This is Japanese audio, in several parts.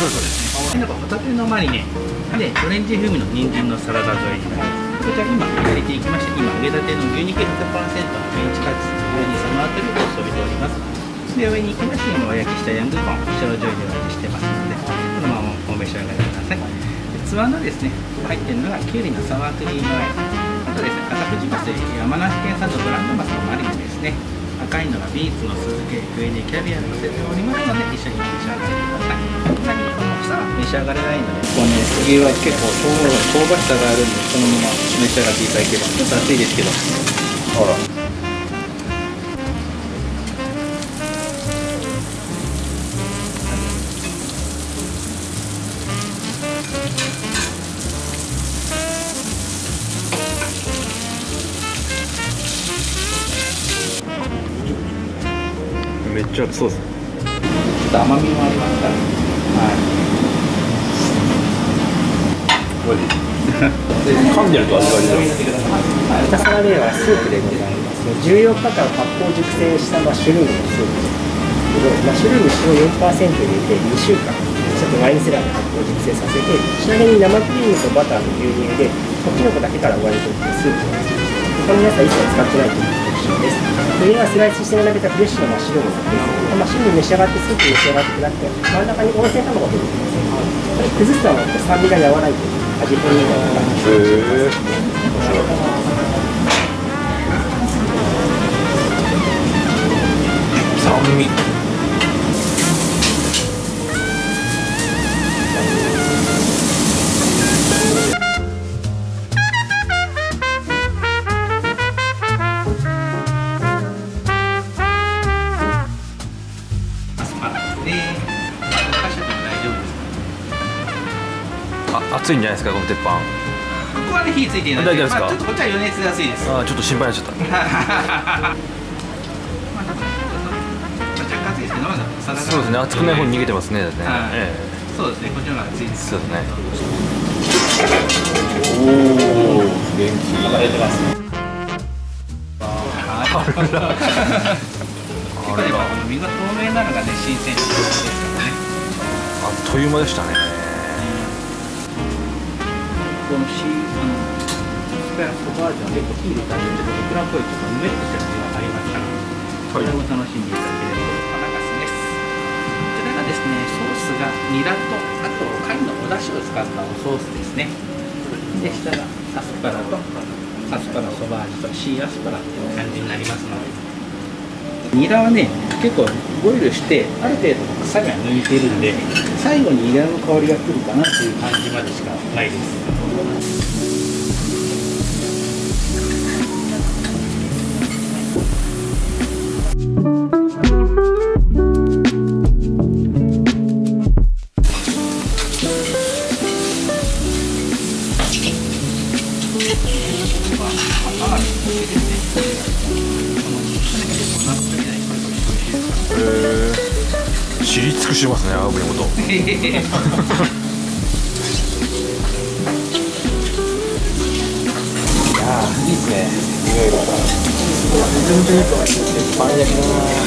そうですね。ホタテのマリネでオレンジ風味の人参のサラダ添えになります。こちら今入れていきまして、今揚げたての牛肉 100% のメンチカツ上にサマートルを添えております。で上に行きまして、今お焼きしたヤングコーン白醤油でお焼きしてますので、このままお召し上がりください。でつわのですね入ってるのがきゅうりのサワークリーム和え、あとですね赤富士マス、山梨県産のブランドマスのマリネですね。赤いのがビーツの酢漬け、上にキャビアのせておりますので、一緒に召し上がりください。こんなにこの房は召し上がれないので、こうね次は結構香ばしさがあるんで、このまま召し上がっていただければ、ちょっと熱いですけど、ほらめっちゃ熱そうです。ちょっと甘みもありますから。はい。噛んでると味があります。豚サラレーはスープでございます。14日間発酵熟成したマッシュルームのスープです。マッシュルーム塩 4% 入れて2週間、ちょっとワインセラーで発酵熟成させて、ちなみに生クリームとバターと牛乳で、こっちの子だけから割り取ってスープを作ってます。他の野菜一切使ってないという。です。上はスライスして並べたフレッシュなマッシュルームです。マッシュルーム召し上がってスープ召し上がってくださって、真ん中に温泉卵を入れてください。これ崩すと酸味が和らいで味変になります。酸味。熱いんじゃないですか、この鉄板。ここはね、火ついていない。大丈夫ですか。ちょっとこっちは余熱が熱いです。ああ、ちょっと心配になっちゃった。そうですね、熱くない方に逃げてますね。そうですね、こっちの方が熱いです。そうですね。おお、元気。まだ出てます。あれは、身が透明なのがね、新鮮ですね。あっという間でしたね。このシースパイラスとバージョンで火入れたりちょっとオクラっぽいちょっとぬめっとした感じがありましたので、これも楽しんでいただければと思います。パラガスです。こちらがですね、ソースがニラとあと貝のお出汁を使ったおソースですね。で下がアスパラとアスパラソバージュとシーアスパラっていう感じになりますので、ニラはね結構ボイルしてある程度臭みが抜いているんで、最後にニラの香りがくるかなっていう感じまでしかないです。知り尽くしますね、青森のこと。いいですね。匂いが。パン焼きだな。結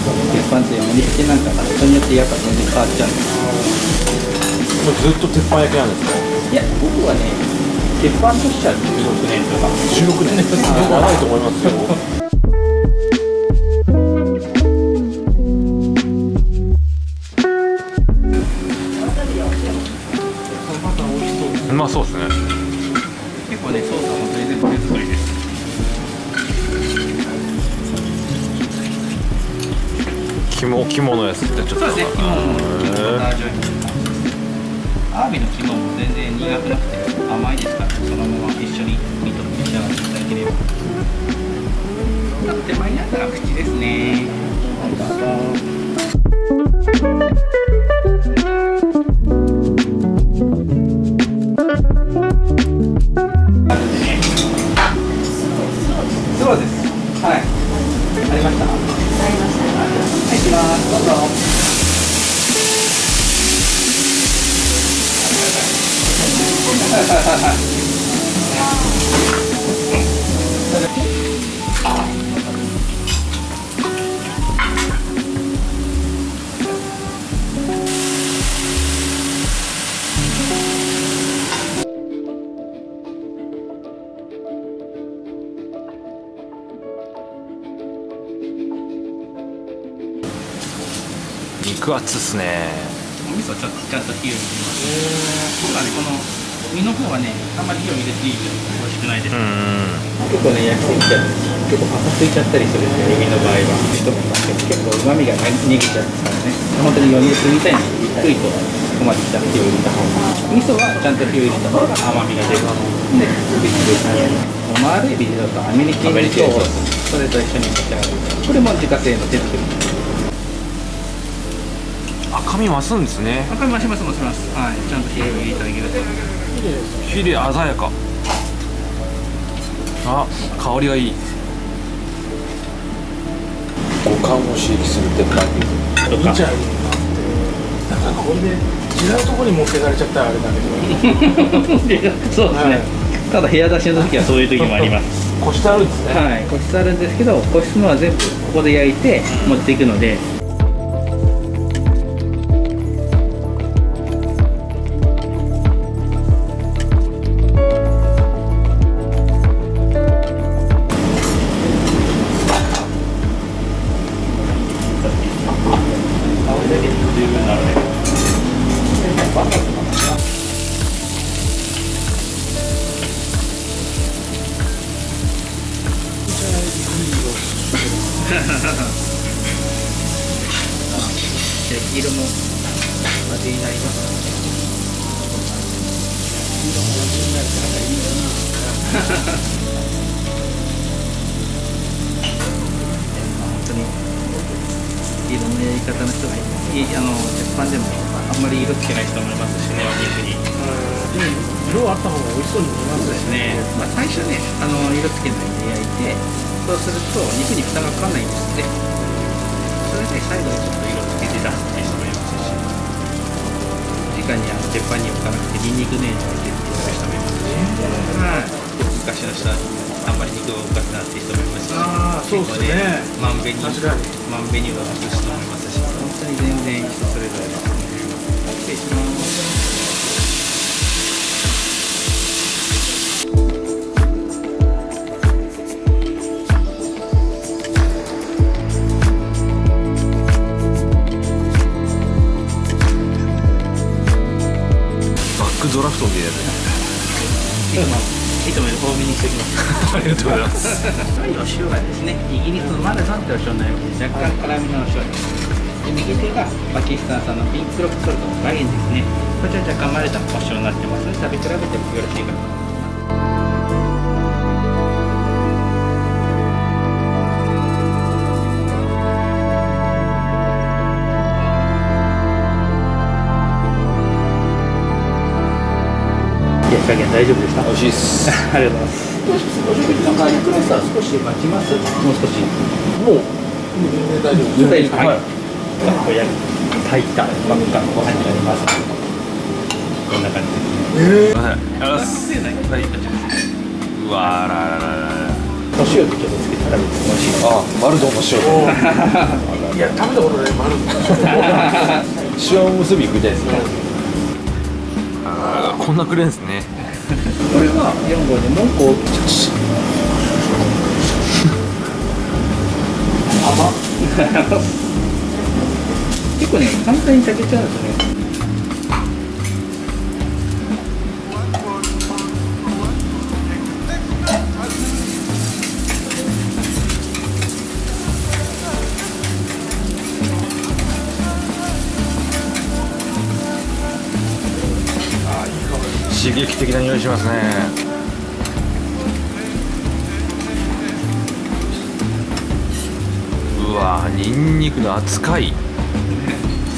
構鉄板って盛り付けなんかが人によってやっぱ全然変わっちゃうんです。もうずっと鉄板焼きなんですか。いや、僕はね、鉄板としては16年とか。16年とか長いと思いますよ。まあそうですね。結構ね、ソースは本当に全部手作りです。肝のやつってちょっと。そうですね。肝のバター醤油。アワビの肝も全然苦くなくて甘いですから、そのまま一緒に身と召し上がっていただければ。手前にあったら口ですね。肉厚っすね。お味噌ちゃんと火を入れます。僕はねこの身の方はねあんまり火を入れていいと美味しくないです。結構ね焼きすぎちゃって結構パサついちゃったりするんですよ。エビの場合は結構旨味が逃げちゃうんですからね。本当に余裕するみたいにゆっくりとここまで来たら火を入れた方が。味噌はちゃんと火を入れた方が甘みが出るので別々に。丸エビだとアメリカンソース、それと一緒に召し上がる。これも自家製の手作り。赤身増すんですね。赤身増します。はい、ちゃんと火を入れていただけると。火で鮮やか。あ、香りがいい。五感を刺激するって感じ。見ちゃう。なんかこれで違うところに持ってかれちゃったらあれだけど。そうですね。ただ部屋出しの時はそういう時もあります。個室あるんですね。はい、個室あるんですけど、個室のは全部ここで焼いて持っていくので。色も味になります。色も味になるからいいな。本当に色のやり方の人が鉄板でもあんまり色つけない人もいますしね、お肉に。色あった方が美味しそうに見えますね。まあ最初ね、色つけないで焼いて、そうすると肉に蓋がかかんないんですって。それで最後にちょっと色。出すっていう人もいますし、直に鉄板に置かなくてニンニクね入れて食べる人もいますし、昔の人はあんまり肉を動かすなっていう人もいますし、結構ねまんべんに動かす人もいますし、本当に全然人それぞれですね。失礼します。ドラフトみたいなやつ。いつもより多めにしておきます。ありがとうございます。お塩がですね、イギリスのマルサンというお塩になります。若干辛みのお塩です。で、右手がパキスタン産のピンクロックソルトの岩塩ですね。こちら若干マルサンのお塩になってますので、食べ比べてもよろしいかと。大丈夫でした。美味しいです。ありがとうございます。少し待ちます。もう少し。もう大丈夫です。はい。炊いた真っ赤のご飯になります。こんな感じです。うわあららら。お塩でちょっとつけて食べて美味しい。あ、マルドの塩。いや食べたことないマルド。塩おむすび食いたいですね。こんなくれんですね。これは4号でもうこう甘結構ね簡単に炊けちゃうんですね。刺激的な匂いしますね。うわ、ニンニクの扱い。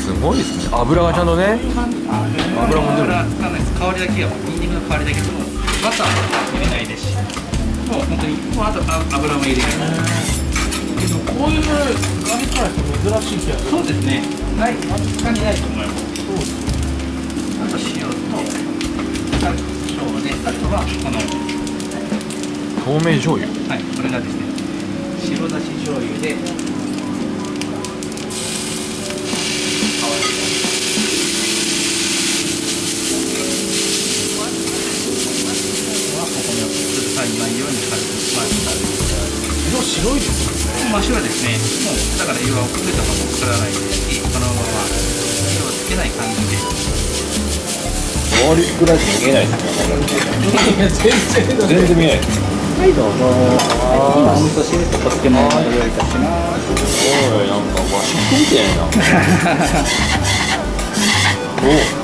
すごいですね。油がちゃんとね。油も出る。香りだけは、ニンニクの香りだけでも、バターも入れないですし。もう本当に、もうあと油も入れない。けど、こういうガリカラって珍しい気がする。そうですね。ない、感じないと思います。そうですね。あと塩と。あとはこの透明醤油。はい、これがですね、白だし醤油で。ここに崩れないように軽く回して。色白いですね。真っ白ですね。もうだから色は崩れたかも崩らないですし。このまま色をつけない感じで周り少ないと見えないですね。全然見えない。はいどうぞ。今お味噌汁とお漬物をご用意いたします。おいなんか和食みたいなお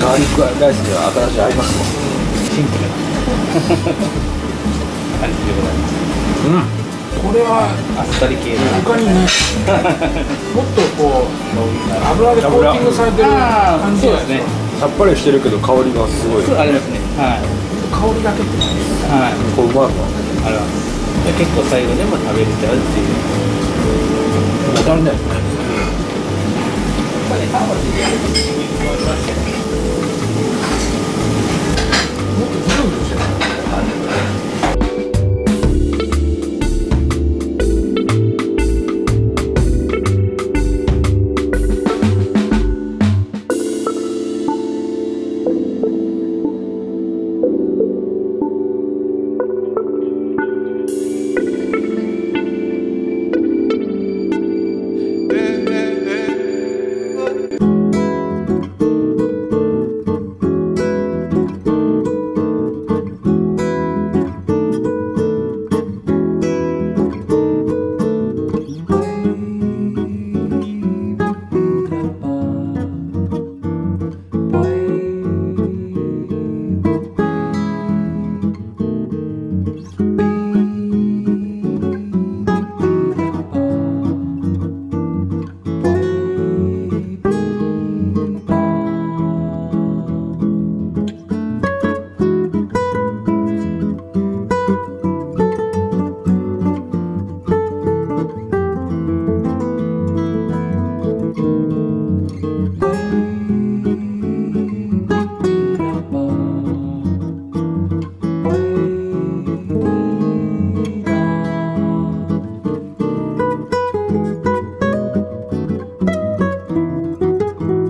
ガーリックライスでは新しい合いますもん。シンプルな感じでございます。うん、これはあっさり系の他にねもっとこう油でコーティングされてる感じですね。さっぱりしてるけど香りがすごいありますね。はい、香りだけって感じですね。はい、これうまいわあれは。結構最後でも食べれちゃうっていう当たりだよね。もっとグルグルして